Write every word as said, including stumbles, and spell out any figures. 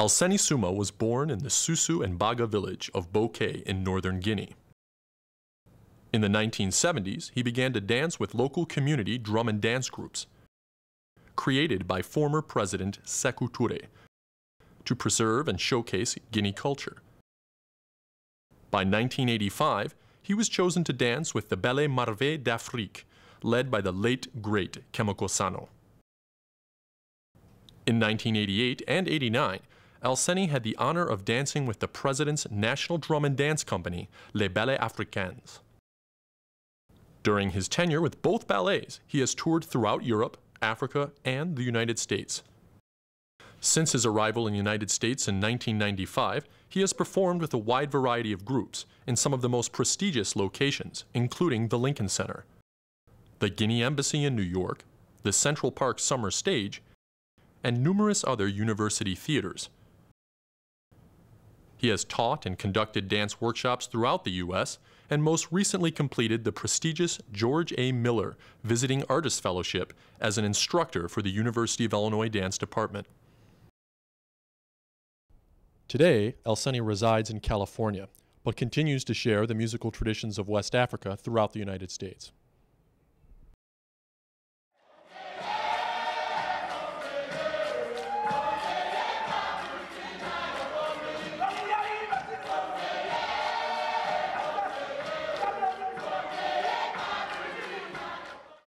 Alseny Soumah was born in the Susu and Baga village of Boké in northern Guinea. In the nineteen seventies, he began to dance with local community drum and dance groups, created by former President Sekou Touré, to preserve and showcase Guinea culture. By nineteen eighty-five, he was chosen to dance with the Ballet Marve d'Afrique, led by the late, great Kemoko Sano. In nineteen eighty-eight and eighty-nine, Alseny had the honor of dancing with the President's National Drum and Dance Company, Les Ballets Africains. During his tenure with both ballets, he has toured throughout Europe, Africa, and the United States. Since his arrival in the United States in nineteen ninety-five, he has performed with a wide variety of groups in some of the most prestigious locations, including the Lincoln Center, the Guinea Embassy in New York, the Central Park Summer Stage, and numerous other university theaters. He has taught and conducted dance workshops throughout the U S and most recently completed the prestigious George A. Miller Visiting Artist Fellowship as an instructor for the University of Illinois Dance Department. Today, Alseny resides in California, but continues to share the musical traditions of West Africa throughout the United States.